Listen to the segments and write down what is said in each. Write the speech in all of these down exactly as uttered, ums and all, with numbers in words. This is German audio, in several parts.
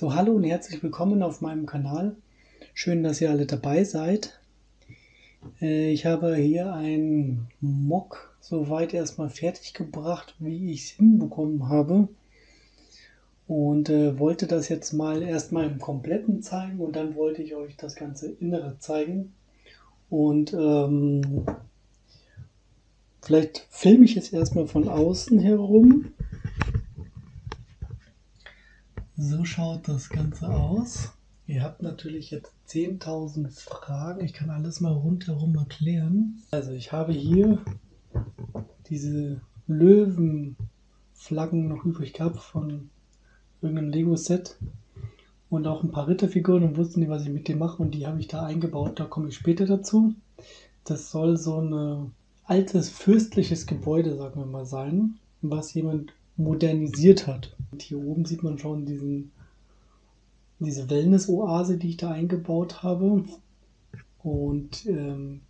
So, hallo und herzlich willkommen auf meinem Kanal. Schön, dass ihr alle dabei seid. Ich habe hier ein M O C soweit erstmal fertig gebracht, wie ich es hinbekommen habe. Und äh, wollte das jetzt mal erstmal im Kompletten zeigen und dann wollte ich euch das ganze Innere zeigen. Und ähm, vielleicht filme ich es erstmal von außen herum. So schaut das Ganze aus. Ihr habt natürlich jetzt zehntausend Fragen. Ich kann alles mal rundherum erklären. Also ich habe hier diese Löwenflaggen noch übrig gehabt von irgendeinem Lego-Set. Und auch ein paar Ritterfiguren und wussten nicht, was ich mit denen mache. Und die habe ich da eingebaut. Da komme ich später dazu. Das soll so ein altes fürstliches Gebäude, sagen wir mal, sein, was jemand modernisiert hat. Und hier oben sieht man schon diesen, diese Wellness-Oase, die ich da eingebaut habe. Und ähm,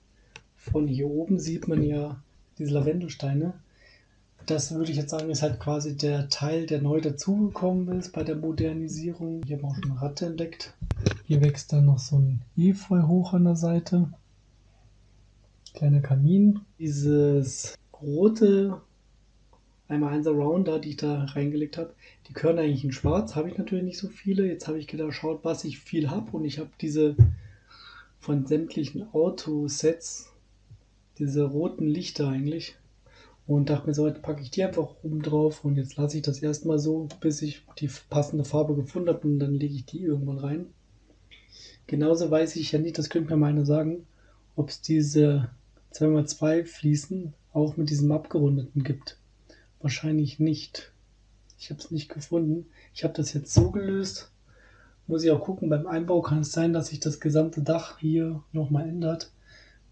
von hier oben sieht man ja diese Lavendelsteine. Das würde ich jetzt sagen, ist halt quasi der Teil, der neu dazugekommen ist bei der Modernisierung. Hier haben wir auch schon eine Ratte entdeckt. Hier wächst dann noch so ein Efeu hoch an der Seite. Kleiner Kamin. Dieses rote einmal eins Rounder, die ich da reingelegt habe, die gehören eigentlich in schwarz. Habe ich natürlich nicht so viele. Jetzt habe ich geschaut, was ich viel habe. Und ich habe diese von sämtlichen Autosets, diese roten Lichter eigentlich. Und dachte mir so, jetzt packe ich die einfach oben drauf und jetzt lasse ich das erstmal so, bis ich die passende Farbe gefunden habe und dann lege ich die irgendwann rein. Genauso weiß ich ja nicht, das könnte mir mal einer sagen, ob es diese zwei mal zwei Fliesen auch mit diesem abgerundeten gibt. Wahrscheinlich nicht. Ich habe es nicht gefunden. Ich habe das jetzt so gelöst. Muss ich auch gucken, beim Einbau kann es sein, dass sich das gesamte Dach hier nochmal ändert,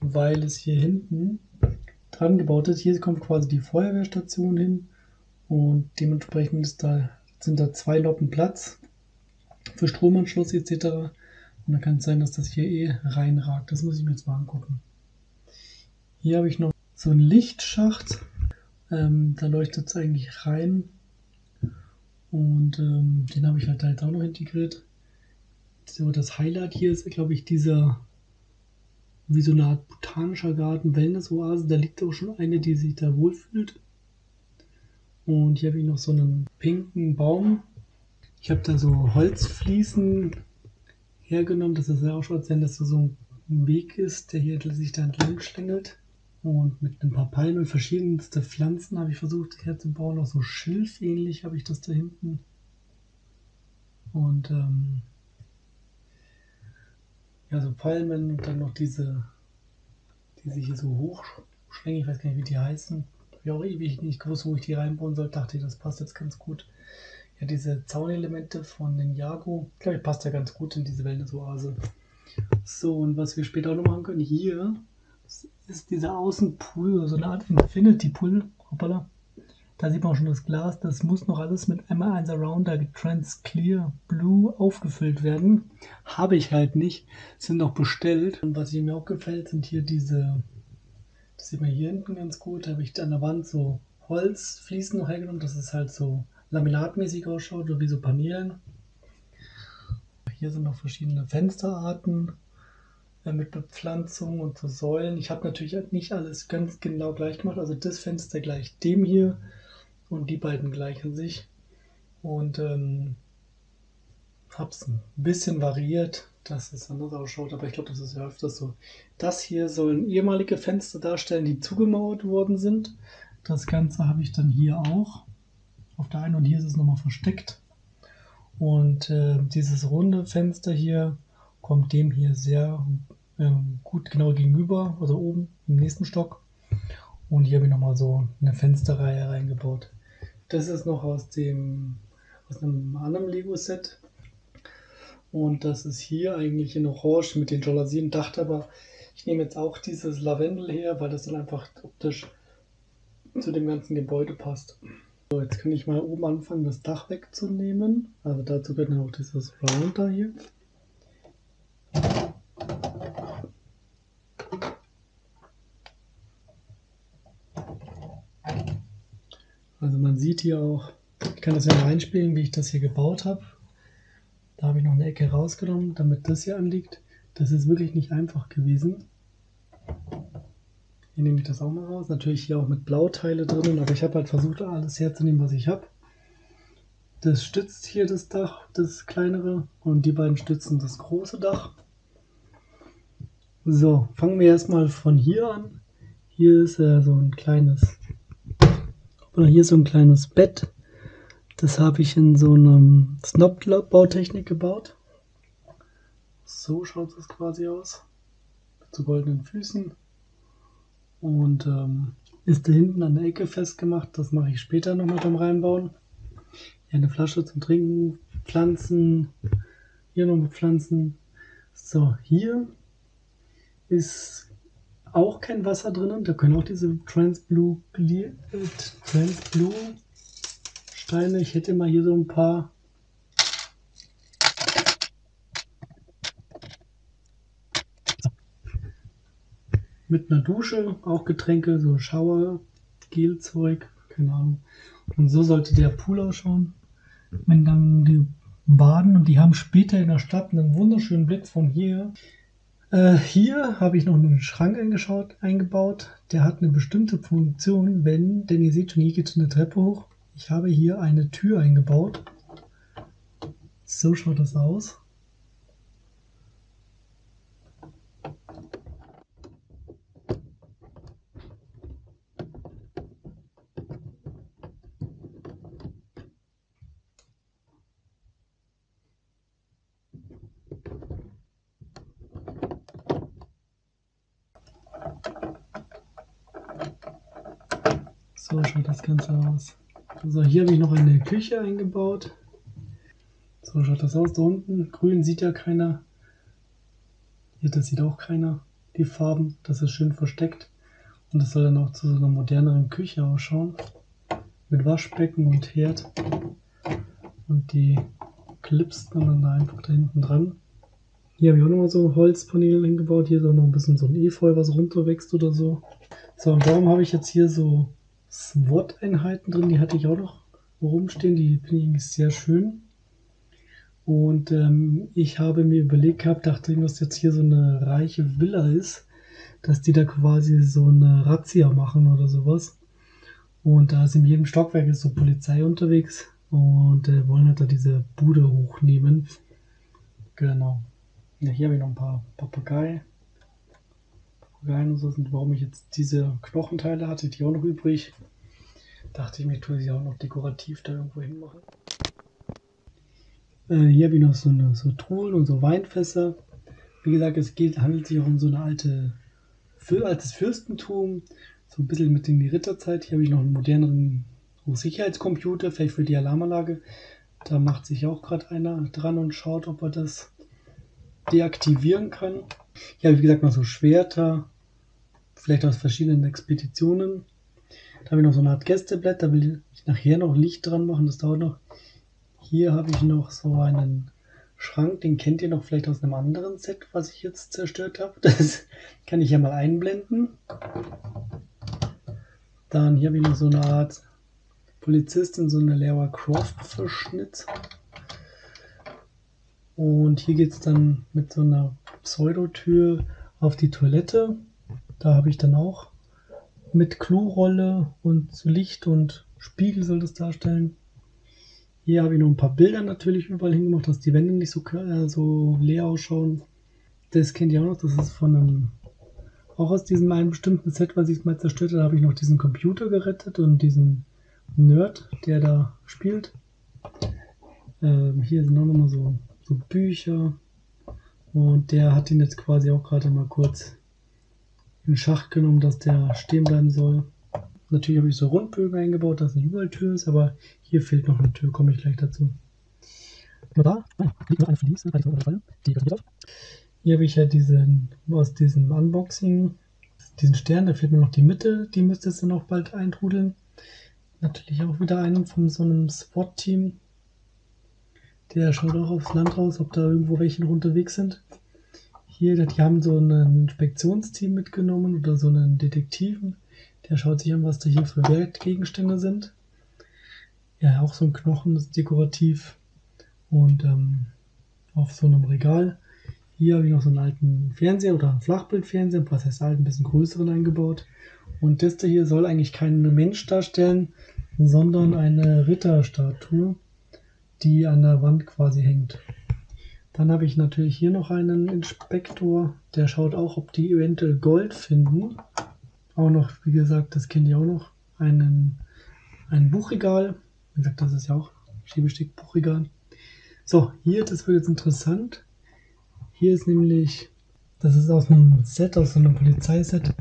weil es hier hinten dran gebaut ist. Hier kommt quasi die Feuerwehrstation hin und dementsprechend ist da, sind da zwei Loppen Platz für Stromanschluss et cetera. Und dann kann es sein, dass das hier eh reinragt. Das muss ich mir jetzt mal angucken. Hier habe ich noch so einen Lichtschacht. Ähm, da leuchtet es eigentlich rein. Und ähm, den habe ich halt da jetzt auch noch integriert. So, das Highlight hier ist, glaube ich, dieser wie so eine Art botanischer Garten, Wellness-Oase. Da liegt auch schon eine, die sich da wohlfühlt. Und hier habe ich noch so einen pinken Baum. Ich habe da so Holzfliesen hergenommen. Das ist ja auch schon, als wenn das so ein Weg ist, der hier sich da entlang schlängelt. Und mit ein paar Palmen und verschiedenste Pflanzen habe ich versucht herzubauen. Auch so schilfähnlich habe ich das da hinten. Und ähm, ja, so Palmen und dann noch diese, die sich hier so hochschlängen, ich weiß gar nicht, wie die heißen. Da habe ich auch ewig nicht gewusst, wo ich die reinbauen soll. Dachte ich, das passt jetzt ganz gut. Ja, diese Zaunelemente von den Jago, glaube ich, passt ja ganz gut in diese Wellness-Oase. So, und was wir später auch noch machen können, hier ist dieser Außenpool, so eine Art Infinity-Pool. Hoppala. Da sieht man auch schon das Glas, das muss noch alles mit einmal eins Rounder Trans Clear Blue aufgefüllt werden. Habe ich halt nicht, sind noch bestellt. Und was mir auch gefällt, sind hier diese, das sieht man hier hinten ganz gut, da habe ich da an der Wand so Holzfliesen noch hergenommen, dass es halt so laminatmäßig ausschaut, so wie so Paneelen. Hier sind noch verschiedene Fensterarten mit Bepflanzung und so Säulen. Ich habe natürlich nicht alles ganz genau gleich gemacht, also das Fenster gleich dem hier. Und die beiden gleichen sich. Und ähm, habe es ein bisschen variiert, dass es anders ausschaut. Aber ich glaube, das ist ja öfters so. Das hier sollen ehemalige Fenster darstellen, die zugemauert worden sind. Das Ganze habe ich dann hier auch. Auf der einen und hier ist es nochmal versteckt. Und äh, dieses runde Fenster hier kommt dem hier sehr ähm, gut genau gegenüber. Also oben im nächsten Stock. Und hier habe ich nochmal so eine Fensterreihe reingebaut. Das ist noch aus dem aus einem anderen Lego-Set. Und das ist hier eigentlich in Orange mit den Jalousien. Dachte aber, ich nehme jetzt auch dieses Lavendel her, weil das dann einfach optisch zu dem ganzen Gebäude passt. So, jetzt kann ich mal oben anfangen, das Dach wegzunehmen. Also dazu gehört dann auch dieses Rounder hier. Also man sieht hier auch, ich kann das ja reinspielen, wie ich das hier gebaut habe. Da habe ich noch eine Ecke rausgenommen, damit das hier anliegt. Das ist wirklich nicht einfach gewesen. Hier nehme ich das auch mal raus. Natürlich hier auch mit Blauteile drin, aber ich habe halt versucht, alles herzunehmen, was ich habe. Das stützt hier das Dach, das kleinere, und die beiden stützen das große Dach. So, fangen wir erstmal von hier an. Hier ist äh, so ein kleines, oder hier ist so ein kleines Bett. Das habe ich in so einer Snob-Bautechnik gebaut. So schaut es quasi aus. Mit so goldenen Füßen. Und ähm, ist da hinten an der Ecke festgemacht. Das mache ich später nochmal beim Reinbauen. Hier eine Flasche zum Trinken, Pflanzen, hier noch Pflanzen. So, hier ist auch kein Wasser drinnen. Da können auch diese Transblue, äh, Transblue Steine. Ich hätte mal hier so ein paar. Mit einer Dusche, auch Getränke, so Shower, Gelzeug, keine Ahnung. Und so sollte der Pool ausschauen, wenn dann die baden, und die haben später in der Stadt einen wunderschönen Blick von hier. Äh, hier habe ich noch einen Schrank eingeschaut, eingebaut, der hat eine bestimmte Funktion, wenn, denn ihr seht schon, hier geht es eine Treppe hoch. Ich habe hier eine Tür eingebaut. So schaut das aus. So schaut das Ganze aus. Also hier habe ich noch eine Küche eingebaut. So schaut das aus. Da unten grün sieht ja keiner. Hier, das sieht auch keiner. Die Farben, das ist schön versteckt. Und das soll dann auch zu so einer moderneren Küche ausschauen. Mit Waschbecken und Herd. Und die klipst man dann da einfach da hinten dran. Hier habe ich auch nochmal so Holzpaneele hingebaut. Hier ist auch noch ein bisschen so ein Efeu, was runterwächst oder so. So, und warum habe ich jetzt hier so SWAT-Einheiten drin, die hatte ich auch noch rumstehen, die finde ich sehr schön. Und ähm, ich habe mir überlegt gehabt, dachte ich, dass jetzt hier so eine reiche Villa ist, dass die da quasi so eine Razzia machen oder sowas. Und da ist in jedem Stockwerk ist so Polizei unterwegs und äh, wollen halt da diese Bude hochnehmen. Genau. Ja, hier habe ich noch ein paar Papageien. Geheimnisse sind, warum ich jetzt diese Knochenteile hatte, die auch noch übrig. Dachte ich mir, tue sie auch noch dekorativ da irgendwo hinmachen. Äh, hier habe ich noch so, eine, so Truhen und so Weinfässer. Wie gesagt, es geht, handelt sich auch um so eine alte, altes Fürstentum, so ein bisschen mit in die Ritterzeit. Hier habe ich noch einen moderneren Sicherheitscomputer, vielleicht für die Alarmanlage. Da macht sich auch gerade einer dran und schaut, ob er das deaktivieren kann. Hier habe ich, wie gesagt, noch so Schwerter, vielleicht aus verschiedenen Expeditionen. Da habe ich noch so eine Art Gästeblatt, da will ich nachher noch Licht dran machen, das dauert noch. Hier habe ich noch so einen Schrank, den kennt ihr noch vielleicht aus einem anderen Set, was ich jetzt zerstört habe. Das kann ich ja mal einblenden. Dann hier habe ich noch so eine Art Polizistin, so eine Lara Croft-Verschnitt. Und hier geht es dann mit so einer Pseudotür auf die Toilette. Da habe ich dann auch mit Klorolle und Licht und Spiegel soll das darstellen. Hier habe ich noch ein paar Bilder natürlich überall hingemacht, dass die Wände nicht so, äh, so leer ausschauen. Das kennt ihr auch noch, das ist von einem, auch aus diesem einen bestimmten Set, was ich mal zerstört habe, da habe ich noch diesen Computer gerettet und diesen Nerd, der da spielt. Ähm, hier sind auch nochmal so So Bücher, und der hat ihn jetzt quasi auch gerade mal kurz in Schach genommen, dass der stehen bleiben soll. Natürlich habe ich so Rundbögen eingebaut, dass nicht überall Tür ist, aber hier fehlt noch eine Tür, komme ich gleich dazu. Hier habe ich ja diesen, aus diesem Unboxing, diesen Stern, da fehlt mir noch die Mitte, die müsste jetzt dann auch bald eintrudeln. Natürlich auch wieder einen von so einem SWAT-Team. Der schaut auch aufs Land raus, ob da irgendwo welche noch unterwegs sind. Hier, die haben so ein Inspektionsteam mitgenommen oder so einen Detektiven. Der schaut sich an, was da hier für Wertgegenstände sind. Ja, auch so ein Knochen, das ist dekorativ. Und ähm, auf so einem Regal. Hier habe ich noch so einen alten Fernseher oder einen Flachbildfernseher, was heißt alt, ein bisschen größeren eingebaut. Und das hier soll eigentlich keinen Mensch darstellen, sondern eine Ritterstatue, die an der Wand quasi hängt. Dann habe ich natürlich hier noch einen Inspektor, der schaut auch, ob die eventuell Gold finden. Auch noch, wie gesagt, das kennt ihr auch noch, einen, ein Buchregal. Wie gesagt, das ist ja auch Schiebestick Buchregal. So, hier, das wird jetzt interessant. Hier ist nämlich, das ist aus einem Set, aus so einem Polizeiset.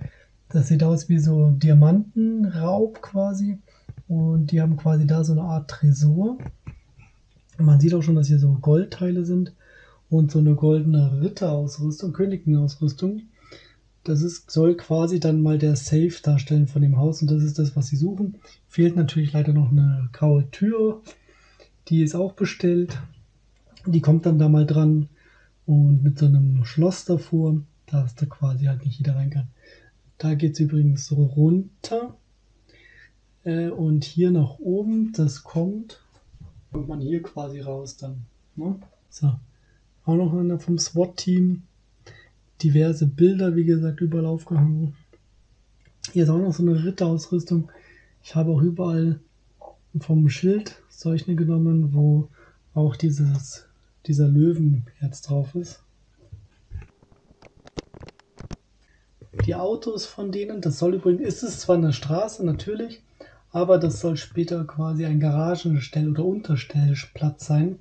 Das sieht aus wie so Diamantenraub quasi. Und die haben quasi da so eine Art Tresor. Und man sieht auch schon, dass hier so Goldteile sind. Und so eine goldene Ritterausrüstung, Königinnen-Ausrüstung. Das ist, soll quasi dann mal der Safe darstellen von dem Haus. Und das ist das, was sie suchen. Fehlt natürlich leider noch eine graue Tür. Die ist auch bestellt. Die kommt dann da mal dran. Und mit so einem Schloss davor, dass da quasi halt nicht jeder rein kann. Da geht es übrigens so runter. Äh, und hier nach oben, das kommt. Kommt man hier quasi raus dann. Ne? So. Auch noch einer vom SWAT-Team. Diverse Bilder, wie gesagt, überall aufgehangen. Hier ist auch noch so eine Ritterausrüstung. Ich habe auch überall vom Schild solche genommen, wo auch dieses, dieser Löwenherz drauf ist. Die Autos von denen, das soll übrigens, ist es zwar eine Straße, natürlich, aber das soll später quasi ein Garagenstell- oder Unterstellplatz sein.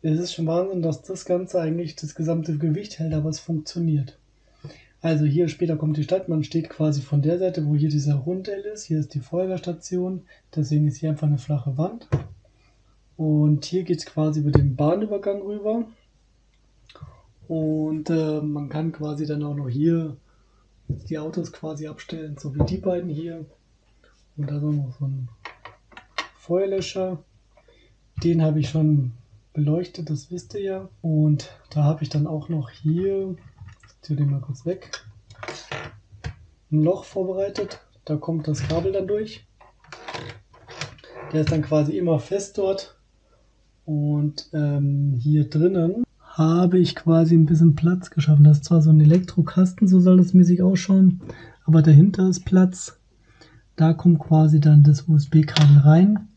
Es ist schon Wahnsinn, dass das Ganze eigentlich das gesamte Gewicht hält, aber es funktioniert. Also hier später kommt die Stadt, man steht quasi von der Seite, wo hier dieser Rundell ist. Hier ist die Feuerwehrstation, deswegen ist hier einfach eine flache Wand. Und hier geht es quasi über den Bahnübergang rüber. Und äh, man kann quasi dann auch noch hier die Autos quasi abstellen, so wie die beiden hier. Und da ist auch noch so ein Feuerlöscher. Den habe ich schon beleuchtet, das wisst ihr ja. Und da habe ich dann auch noch hier, ich ziehe den mal kurz weg, ein Loch vorbereitet. Da kommt das Kabel dann durch. Der ist dann quasi immer fest dort. Und ähm, hier drinnen habe ich quasi ein bisschen Platz geschaffen. Das ist zwar so ein Elektrokasten, so soll das mäßig ausschauen, aber dahinter ist Platz. Da kommt quasi dann das U S B-Kabel rein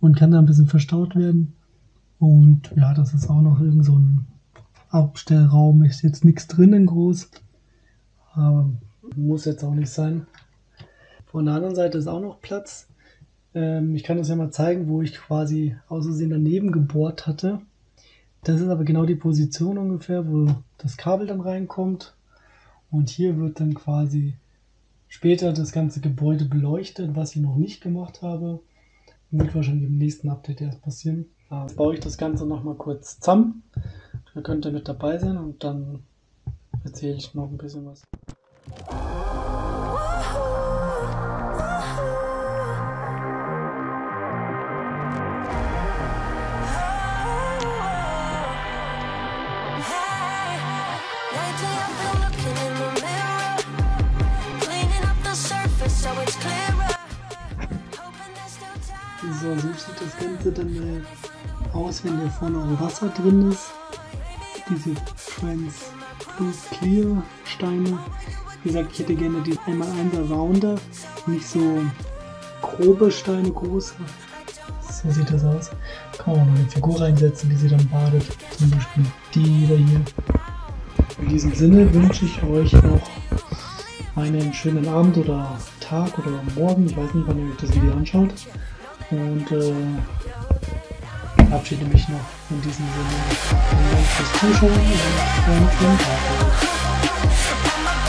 und kann da ein bisschen verstaut werden. Und ja, das ist auch noch irgend so ein Abstellraum. Ist jetzt nichts drinnen groß, aber muss jetzt auch nicht sein. Von der anderen Seite ist auch noch Platz. Ähm, ich kann das ja mal zeigen, wo ich quasi aus Versehen daneben gebohrt hatte. Das ist aber genau die Position ungefähr, wo das Kabel dann reinkommt. Und hier wird dann quasi später das ganze Gebäude beleuchtet, was ich noch nicht gemacht habe. Wird wahrscheinlich im nächsten Update erst passieren. Jetzt baue ich das Ganze nochmal kurz zusammen. Da könnt ihr mit dabei sein und dann erzähle ich noch ein bisschen was. So, so sieht das Ganze dann äh, aus, wenn hier vorne auch Wasser drin ist. Diese Trans-Clear Steine. Wie gesagt, ich hätte gerne die einmal eins Rounder, nicht so grobe Steine, große. So sieht das aus. Kann man auch noch eine Figur reinsetzen, die sie dann badet. Zum Beispiel die da hier. In diesem Sinne wünsche ich euch noch einen schönen Abend oder Tag oder Morgen. Ich weiß nicht, wann ihr euch das Video anschaut. Und äh, verabschiede mich noch in diesem Sinne. Vielen Dank fürs Zuschauen und einen schönen Tag.